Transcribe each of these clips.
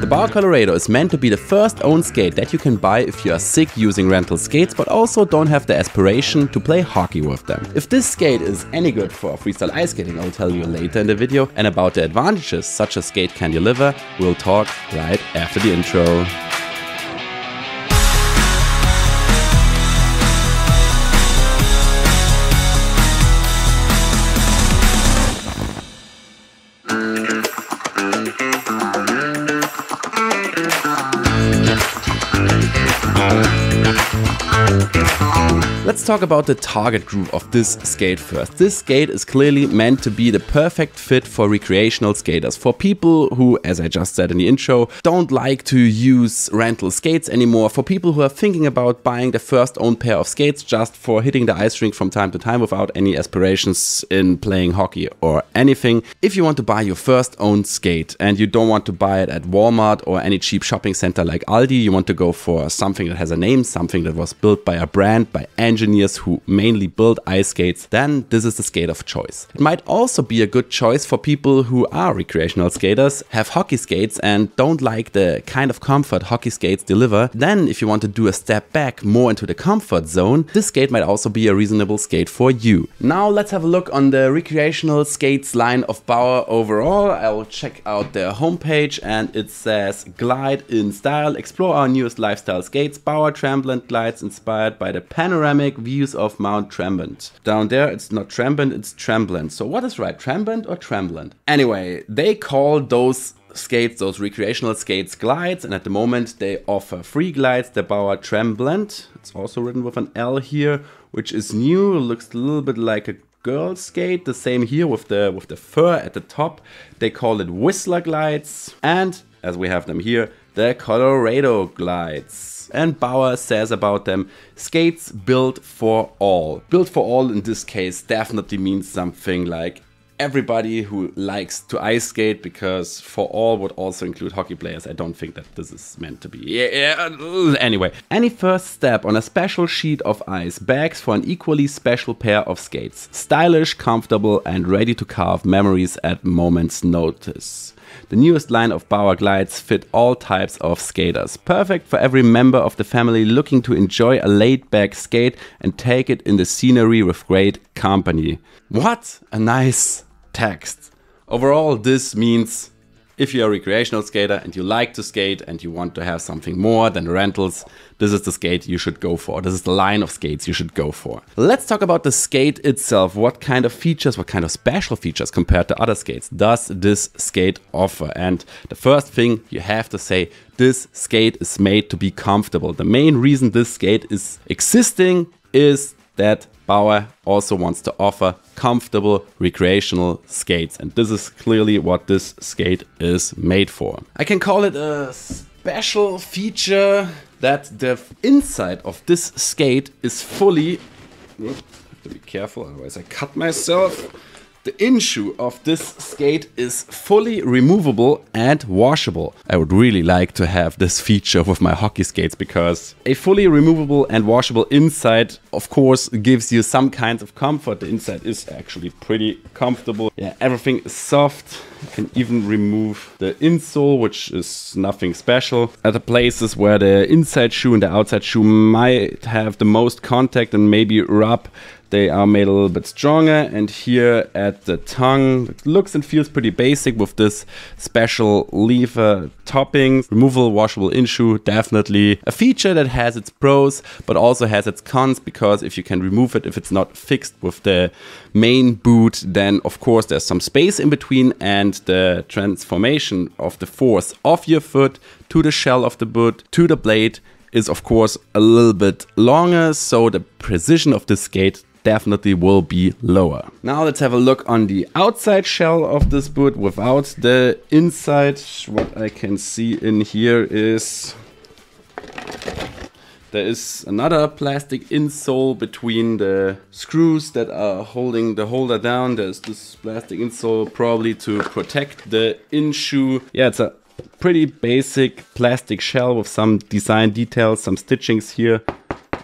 The Bauer Colorado is meant to be the first owned skate that you can buy if you are sick using rental skates but also don't have the aspiration to play hockey with them. If this skate is any good for freestyle ice skating, I'll tell you later in the video, and about the advantages such a skate can deliver, we'll talk right after the intro. Let's talk about the target group of this skate first. This skate is clearly meant to be the perfect fit for recreational skaters, for people who, as I just said in the intro, don't like to use rental skates anymore, for people who are thinking about buying their first own pair of skates just for hitting the ice rink from time to time without any aspirations in playing hockey or anything. If you want to buy your first own skate and you don't want to buy it at Walmart or any cheap shopping center like Aldi, you want to go for something that has a name, something that was built by a brand, by engineers who mainly build ice skates, then this is the skate of choice. It might also be a good choice for people who are recreational skaters, have hockey skates and don't like the kind of comfort hockey skates deliver. Then if you want to do a step back more into the comfort zone, this skate might also be a reasonable skate for you. Now let's have a look on the recreational skates line of Bauer overall. I will check out their homepage and it says glide in style, explore our newest lifestyle skates, Bauer Tremblant glides inspired by the panoramic views of Mount Tremblant. Down there it's not Tremblant, it's Tremblant. So what is right, Tremblant or Tremblant? Anyway, they call those skates, those recreational skates, glides, and at the moment they offer free glides, the Bauer Tremblant. It's also written with an L here, which is new, looks a little bit like a girl skate. The same here with the fur at the top. They call it Whistler glides, and as we have them here, the Colorado glides. And Bauer says about them, skates built for all. Built for all in this case definitely means something like everybody who likes to ice skate, because for all would also include hockey players. I don't think that this is meant to be. Anyway, any first step on a special sheet of ice begs for an equally special pair of skates. Stylish, comfortable and ready to carve memories at moment's notice. The newest line of Bauer glides fit all types of skaters. Perfect for every member of the family looking to enjoy a laid-back skate and take it in the scenery with great company. What a nice text. Overall, this means if you're a recreational skater and you like to skate and you want to have something more than rentals, this is the skate you should go for. This is the line of skates you should go for. Let's talk about the skate itself. What kind of features, what kind of special features compared to other skates does this skate offer? And the first thing you have to say, this skate is made to be comfortable. The main reason this skate is existing is that Bauer also wants to offer comfortable recreational skates, and this is clearly what this skate is made for. I can call it a special feature that the inside of this skate is fully, oops, have to be careful otherwise I cut myself. The inshoe of this skate is fully removable and washable. I would really like to have this feature with my hockey skates, because a fully removable and washable inside, of course, gives you some kinds of comfort. The inside is actually pretty comfortable. Yeah, everything is soft. You can even remove the insole, which is nothing special. At the places where the inside shoe and the outside shoe might have the most contact and maybe rub, they are made a little bit stronger, and here at the tongue, it looks and feels pretty basic with this special lever topping. Removable, washable inshoe, definitely a feature that has its pros but also has its cons, because if you can remove it, if it's not fixed with the main boot, then of course there's some space in between, and the transformation of the force of your foot to the shell of the boot to the blade is of course a little bit longer, so the precision of this skate definitely will be lower. Now let's have a look on the outside shell of this boot without the inside. What I can see in here is there is another plastic insole between the screws that are holding the holder down. There's this plastic insole probably to protect the inshoe. Yeah, it's a pretty basic plastic shell with some design details, some stitchings here.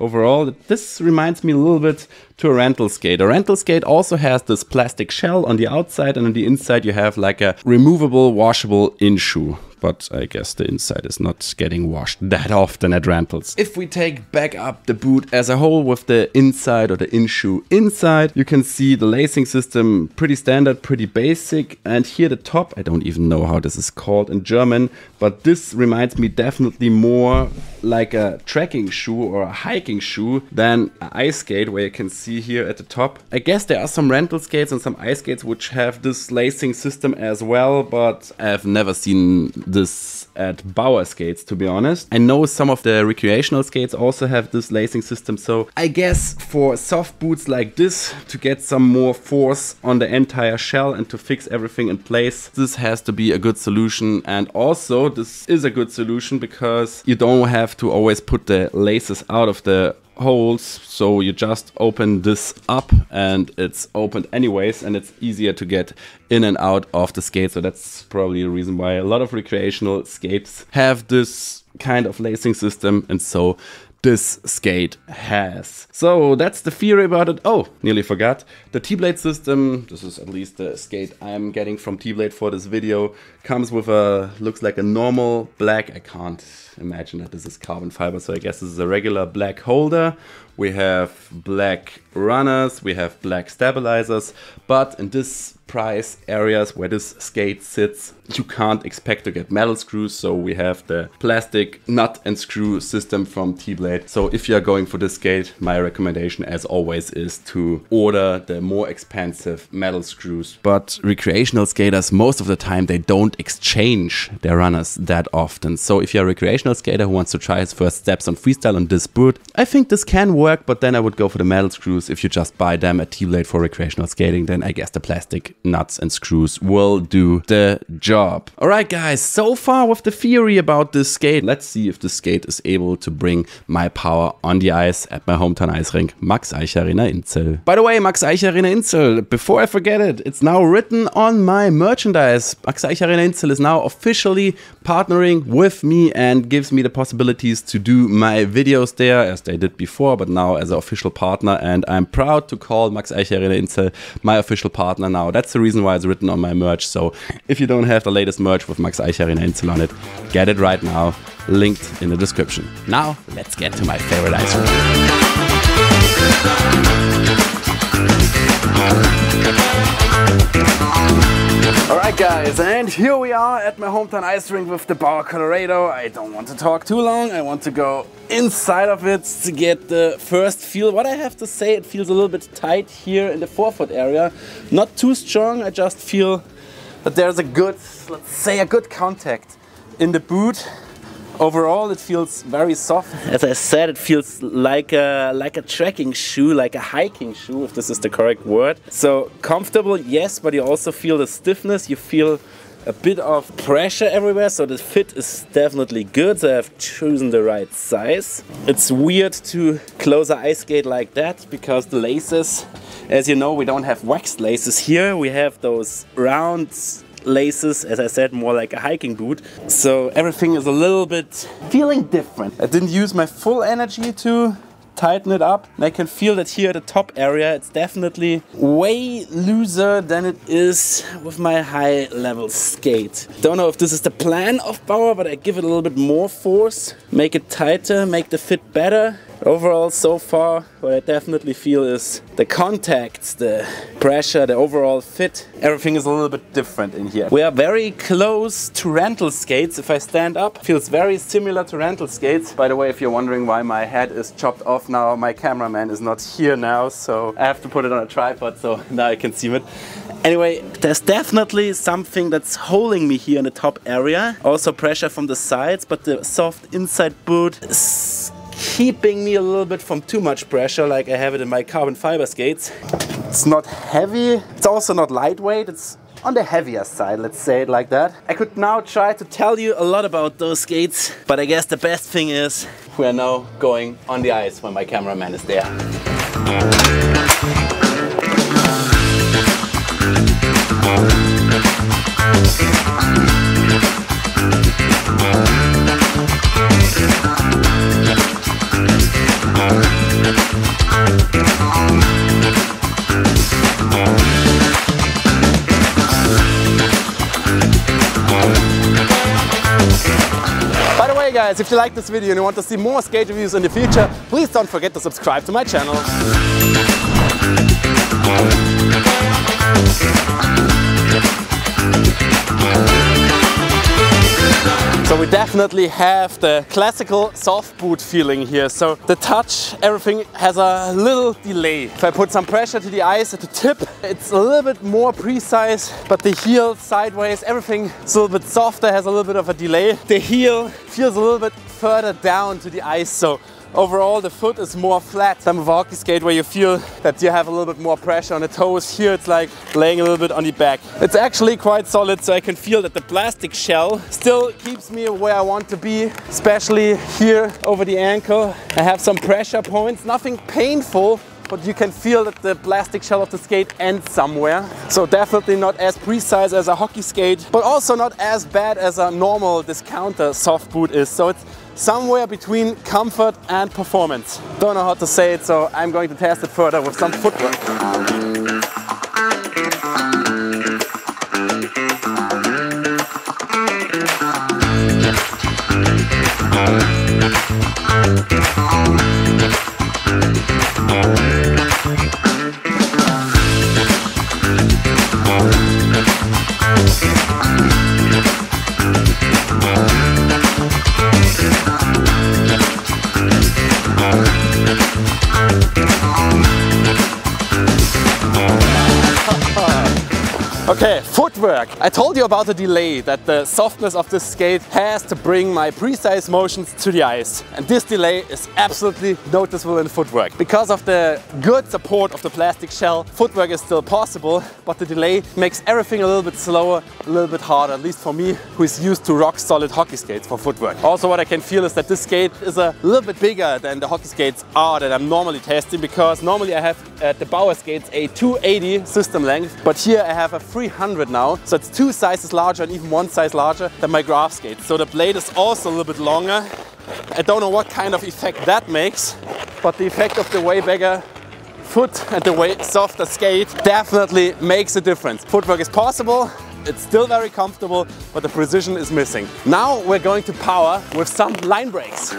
overall. This reminds me a little bit to a rental skate. A rental skate also has this plastic shell on the outside, and on the inside you have like a removable, washable in-shoe. But I guess the inside is not getting washed that often at rentals. If we take back up the boot as a whole with the inside or the in-shoe inside, you can see the lacing system pretty standard, pretty basic. And here the top, I don't even know how this is called in German, but this reminds me definitely more like a trekking shoe or a hiking shoe than an ice skate, where you can see here at the top. I guess there are some rental skates and some ice skates which have this lacing system as well, but I've never seen this at Bauer skates, to be honest. I know some of the recreational skates also have this lacing system, so I guess for soft boots like this, to get some more force on the entire shell and to fix everything in place, this has to be a good solution. And also this is a good solution because you don't have to always put the laces out of the holes, so you just open this up and it's opened anyways, and it's easier to get in and out of the skate. So that's probably the reason why a lot of recreational skates have this kind of lacing system, and so this skate has. So that's the theory about it. Oh, nearly forgot. The T-Blade system, this is at least the skate I'm getting from T-Blade for this video, comes with a, looks like a normal black, I can't imagine that this is carbon fiber, so I guess this is a regular black holder. We have black runners, we have black stabilizers, but in this price areas where this skate sits, you can't expect to get metal screws, so we have the plastic nut and screw system from T-Blade. So if you're going for this skate, my recommendation as always is to order the more expensive metal screws. But recreational skaters, most of the time, they don't exchange their runners that often. So if you're a recreational skater who wants to try his first steps on freestyle on this boot, I think this can work, but then I would go for the metal screws. If you just buy them at T-Blade for recreational skating, then I guess the plastic nuts and screws will do the job. All right, guys, so far with the theory about this skate. Let's see if this skate is able to bring my power on the ice at my hometown ice rink, Max-Eich-Arena Inzell. By the way, Max-Eich-Arena Inzell, before I forget it, it's now written on my merchandise. Max-Eich-Arena Inzell is now officially partnering with me and gives me the possibilities to do my videos there as they did before, but now as an official partner, and I'm proud to call Max-Eich-Arena Inzell my official partner now. That's the reason why it's written on my merch. So if you don't have the latest merch with Max-Eich-Arena Inzell on it, get it right now, linked in the description. Now let's get to my favorite ice rink. All right, guys, and here we are at my hometown ice rink with the Bauer Colorado. I don't want to talk too long. I want to go inside of it to get the first feel. What I have to say, it feels a little bit tight here in the forefoot area. Not too strong. I just feel that there's a good, let's say, a good contact in the boot. Overall, it feels very soft. As I said, it feels like a trekking shoe, like a hiking shoe, if this is the correct word. So comfortable, yes, but you also feel the stiffness. You feel a bit of pressure everywhere, so the fit is definitely good. So I've chosen the right size. It's weird to close an ice skate like that because the laces, as you know, we don't have waxed laces here. We have those round laces, as I said, more like a hiking boot. So everything is a little bit feeling different. I didn't use my full energy to tighten it up, and I can feel that here at the top area, it's definitely way looser than it is with my high level skate. Don't know if this is the plan of Bauer, but I give it a little bit more force, make it tighter, make the fit better. Overall, so far, what I definitely feel is the contacts, the pressure, the overall fit. Everything is a little bit different in here. We are very close to rental skates. If I stand up, it feels very similar to rental skates. By the way, if you're wondering why my head is chopped off now, my cameraman is not here now, so I have to put it on a tripod, so now I can see it. Anyway, there's definitely something that's holding me here in the top area. Also pressure from the sides, but the soft inside boot is keeping me a little bit from too much pressure like I have it in my carbon fiber skates. It's not heavy, it's also not lightweight, it's on the heavier side, let's say it like that. I could now try to tell you a lot about those skates, but I guess the best thing is we are now going on the ice when my cameraman is there. All right. guys, if you like this video and you want to see more skate reviews in the future, please don't forget to subscribe to my channel. So we definitely have the classical soft boot feeling here. So the touch, everything has a little delay. If I put some pressure to the ice at the tip, it's a little bit more precise, but the heel sideways, everything is a little bit softer, has a little bit of a delay. The heel feels a little bit further down to the ice. So overall, the foot is more flat than with a hockey skate where you feel that you have a little bit more pressure on the toes. Here it's like laying a little bit on the back. It's actually quite solid, so I can feel that the plastic shell still keeps me where I want to be, especially here over the ankle. I have some pressure points, nothing painful, but you can feel that the plastic shell of the skate ends somewhere. So definitely not as precise as a hockey skate, but also not as bad as a normal discounter soft boot is. So it's somewhere between comfort and performance. Don't know how to say it, so I'm going to test it further with some footwork. Okay, footwork. I told you about the delay that the softness of this skate has to bring my precise motions to the ice. And this delay is absolutely noticeable in footwork. Because of the good support of the plastic shell, footwork is still possible, but the delay makes everything a little bit slower, a little bit harder, at least for me, who is used to rock solid hockey skates for footwork. Also what I can feel is that this skate is a little bit bigger than the hockey skates are that I'm normally testing, because normally I have at the Bauer skates a 280 system length, but here I have a 300 now, so it's two sizes larger and even one size larger than my Graf skates. So the blade is also a little bit longer. I don't know what kind of effect that makes, but the effect of the way bigger foot and the way softer skate definitely makes a difference. Footwork is possible, it's still very comfortable, but the precision is missing. Now we're going to power with some line breaks.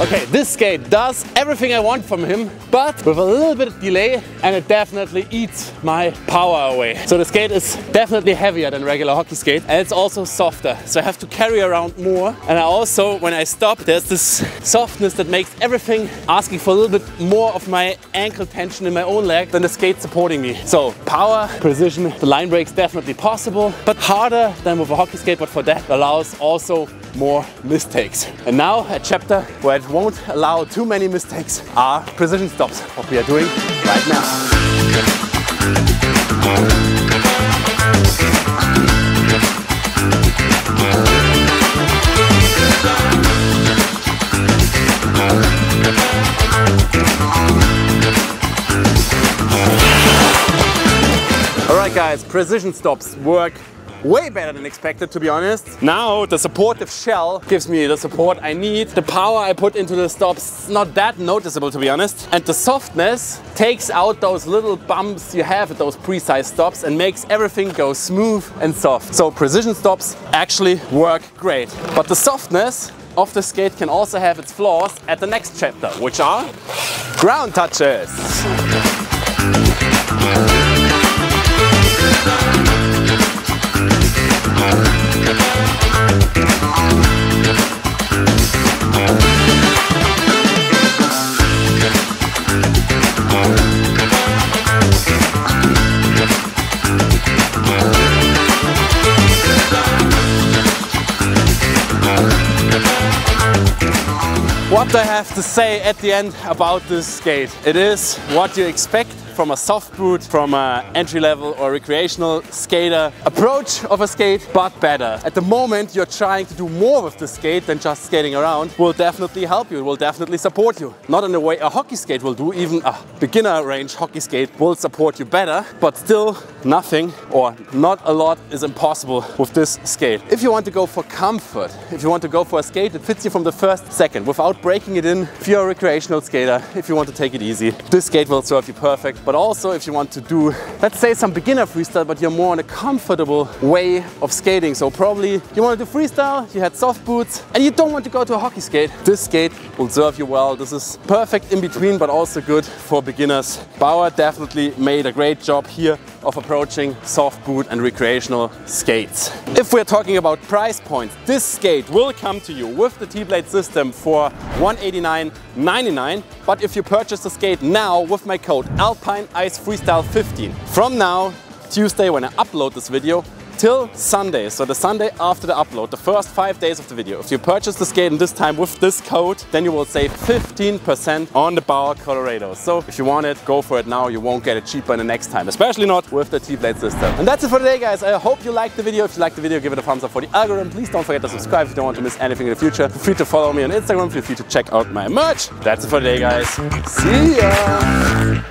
Okay, this skate does everything I want from him, but with a little bit of delay, and it definitely eats my power away. So the skate is definitely heavier than regular hockey skate, and it's also softer, so I have to carry around more. And I also, when I stop, there's this softness that makes everything asking for a little bit more of my ankle tension in my own leg than the skate supporting me. So power, precision, the line break's definitely possible, but harder than with a hockey skate, but for that allows also more mistakes. And now a chapter where it won't allow too many mistakes are precision stops, what we are doing right now. All right guys, precision stops work way better than expected, to be honest. Now the supportive shell gives me the support I need. The power I put into the stops is not that noticeable, to be honest. And the softness takes out those little bumps you have at those precise stops and makes everything go smooth and soft. So precision stops actually work great. But the softness of the skate can also have its flaws at the next chapter, which are ground touches. What I have to say at the end about this skate, it is what you expect from a soft boot, from an entry-level or recreational skater approach of a skate, but better. At the moment, you're trying to do more with the skate than just skating around. Will definitely help you, will definitely support you. Not in the way a hockey skate will do, even a beginner range hockey skate will support you better, but still nothing or not a lot is impossible with this skate. If you want to go for comfort, if you want to go for a skate that fits you from the first second without breaking it in, if you're a recreational skater, if you want to take it easy, this skate will serve you perfect. But also if you want to do, let's say, some beginner freestyle, but you're more on a comfortable way of skating. So probably you want to do freestyle, you had soft boots, and you don't want to go to a hockey skate. This skate will serve you well. This is perfect in between, but also good for beginners. Bauer definitely made a great job here of approaching soft boot and recreational skates. If we're talking about price points, this skate will come to you with the T-Blade system for $189.99. But if you purchase the skate now with my code Alpine Ice Freestyle 15, from now, Tuesday when I upload this video, till Sunday, so the Sunday after the upload, the first 5 days of the video, if you purchase the skate in this time with this code, then you will save 15% on the Bauer Colorado. So if you want it, go for it now. You won't get it cheaper the next time, especially not with the T-Blade system. And that's it for today, guys. I hope you liked the video. If you liked the video, give it a thumbs up for the algorithm. Please don't forget to subscribe if you don't want to miss anything in the future. Feel free to follow me on Instagram. Feel free to check out my merch. That's it for today, guys. See ya!